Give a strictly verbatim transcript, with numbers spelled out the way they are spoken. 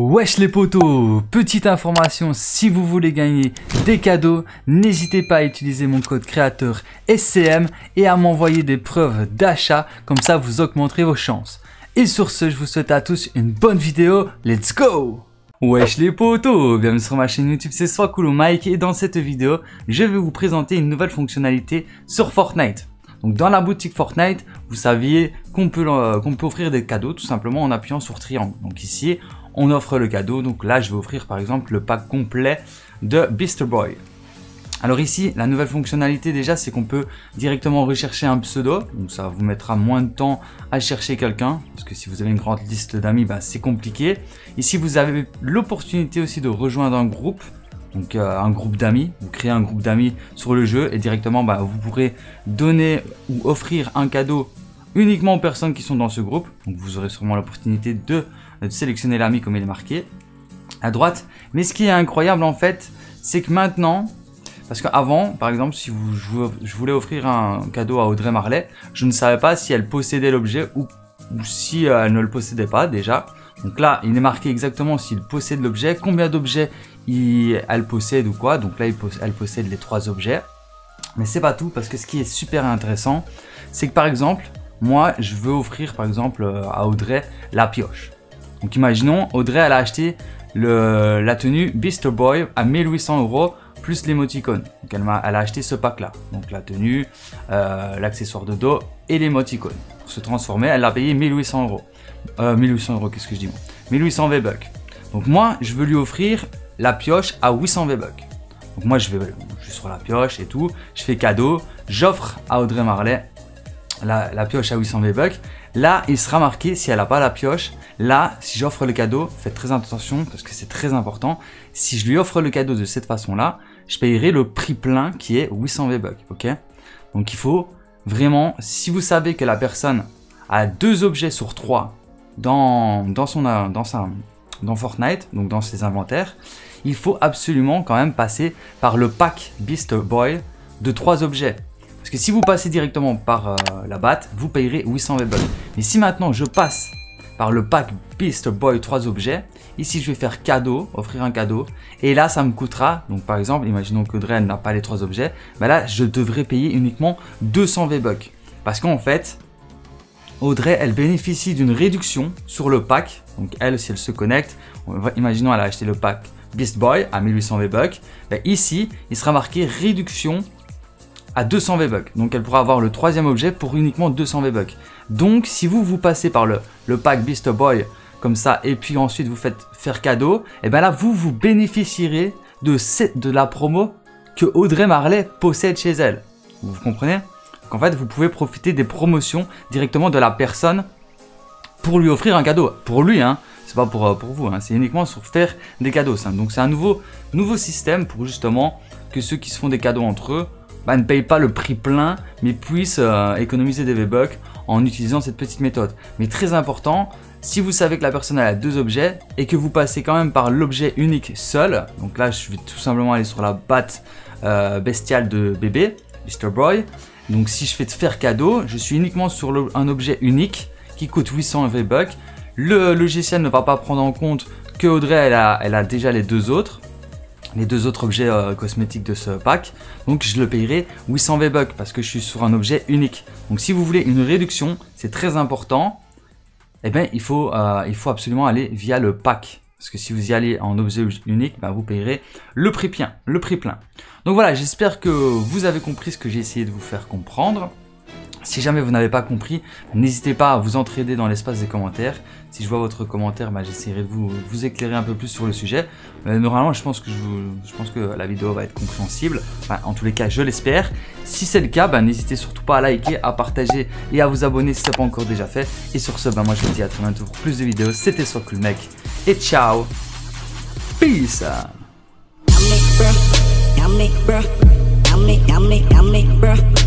Wesh les potos, petite information, si vous voulez gagner des cadeaux, n'hésitez pas à utiliser mon code créateur S C M et à m'envoyer des preuves d'achat, comme ça vous augmenterez vos chances. Et sur ce, je vous souhaite à tous une bonne vidéo, let's go! Wesh les potos, bienvenue sur ma chaîne YouTube, c'est Soiscool Mec et dans cette vidéo, je vais vous présenter une nouvelle fonctionnalité sur Fortnite. Donc dans la boutique Fortnite, vous saviez qu'on peut, euh, qu'on peut offrir des cadeaux tout simplement en appuyant sur triangle. Donc ici, on offre le cadeau. Donc là, je vais offrir par exemple le pack complet de Beast Boy. Alors ici, la nouvelle fonctionnalité déjà, c'est qu'on peut directement rechercher un pseudo. Donc ça vous mettra moins de temps à chercher quelqu'un. Parce que si vous avez une grande liste d'amis, bah, c'est compliqué. Ici, vous avez l'opportunité aussi de rejoindre un groupe. Donc euh, un groupe d'amis, vous créez un groupe d'amis sur le jeu et directement bah, vous pourrez donner ou offrir un cadeau uniquement aux personnes qui sont dans ce groupe. Donc vous aurez sûrement l'opportunité de, de sélectionner l'ami comme il est marqué à droite. Mais ce qui est incroyable en fait, c'est que maintenant, parce qu'avant par exemple si vous, je, je voulais offrir un cadeau à Audrey Marley, je ne savais pas si elle possédait l'objet ou, ou si elle ne le possédait pas déjà. Donc là, il est marqué exactement s'il possède l'objet, combien d'objets elle possède ou quoi. Donc là, il possède, elle possède les trois objets. Mais c'est pas tout, parce que ce qui est super intéressant, c'est que par exemple, moi, je veux offrir par exemple à Audrey la pioche. Donc imaginons, Audrey, elle a acheté le, la tenue Beast Boy à mille huit cents euros plus l'émoticône. Donc elle a, elle a acheté ce pack-là. Donc la tenue, euh, l'accessoire de dos et l'émoticône. Pour se transformer, elle a payé mille huit cents euros. Euh, mille huit cents euros, qu'est-ce que je dis moi, mille huit cents V-Bucks. Donc moi, je veux lui offrir la pioche à huit cents V-Bucks. Donc moi, je vais je sur la pioche et tout. Je fais cadeau. J'offre à Audrey Marley la, la pioche à huit cents V-Bucks. Là, il sera marqué si elle n'a pas la pioche. Là, si j'offre le cadeau, faites très attention parce que c'est très important. Si je lui offre le cadeau de cette façon-là, je payerai le prix plein qui est huit cents V-Bucks. Ok. Donc il faut vraiment, si vous savez que la personne a deux objets sur trois, Dans, dans, son, dans, sa, dans Fortnite, donc dans ses inventaires, il faut absolument quand même passer par le pack Beast Boy de trois objets. Parce que si vous passez directement par euh, la batte, vous payerez huit cents V-Bucks. Mais si maintenant je passe par le pack Beast Boy trois objets, ici je vais faire cadeau, offrir un cadeau. Et là ça me coûtera, donc par exemple, imaginons que Dren n'a pas les trois objets, bah là je devrais payer uniquement deux cents V-Bucks. Parce qu'en fait, Audrey, elle bénéficie d'une réduction sur le pack. Donc elle, si elle se connecte, imaginons elle a acheté le pack Beast Boy à mille huit cents V-Bucks. Ben ici, il sera marqué réduction à deux cents V-Bucks. Donc elle pourra avoir le troisième objet pour uniquement deux cents V-Bucks. Donc si vous vous passez par le, le pack Beast Boy comme ça et puis ensuite vous faites faire cadeau, et ben là vous vous bénéficierez de, cette, de la promo que Audrey Marley possède chez elle. Vous, vous comprenez ? En fait, vous pouvez profiter des promotions directement de la personne pour lui offrir un cadeau. Pour lui, hein, c'est pas pour, euh, pour vous, hein, c'est uniquement sur faire des cadeaux. Ça. Donc c'est un nouveau, nouveau système pour justement que ceux qui se font des cadeaux entre eux bah, ne payent pas le prix plein, mais puissent euh, économiser des V-Bucks en utilisant cette petite méthode. Mais très important, si vous savez que la personne a deux objets et que vous passez quand même par l'objet unique seul, donc là je vais tout simplement aller sur la batte euh, bestiale de bébé, Mister Boy. Donc si je fais de faire cadeau, je suis uniquement sur le, un objet unique qui coûte huit cents V-Bucks. Le logiciel ne va pas prendre en compte que Audrey, elle a, elle a déjà les deux autres, les deux autres objets euh, cosmétiques de ce pack. Donc je le payerai huit cents V-Bucks parce que je suis sur un objet unique. Donc si vous voulez une réduction, c'est très important. Eh bien, il faut, euh, il faut absolument aller via le pack. Parce que si vous y allez en objet unique, bah vous payerez le prix plein, le prix plein. Donc voilà, j'espère que vous avez compris ce que j'ai essayé de vous faire comprendre. Si jamais vous n'avez pas compris, n'hésitez pas à vous entraider dans l'espace des commentaires. Si je vois votre commentaire, bah j'essaierai de vous, vous éclairer un peu plus sur le sujet. Mais normalement, je pense que, je vous, je pense que la vidéo va être compréhensible. Enfin, en tous les cas, je l'espère. Si c'est le cas, bah, n'hésitez surtout pas à liker, à partager et à vous abonner si ce n'est pas encore déjà fait. Et sur ce, bah, moi je vous dis à très bientôt pour plus de vidéos. C'était Soiscool Mec. Et ciao, peace. I'm Nick, bruh. I'm Nick, bruh. I'm Nick, I'm Nick, I'm Nick, bruh.